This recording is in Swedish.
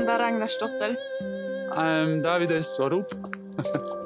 Amanda Ragnarsdotter. I'm Davide Swarup.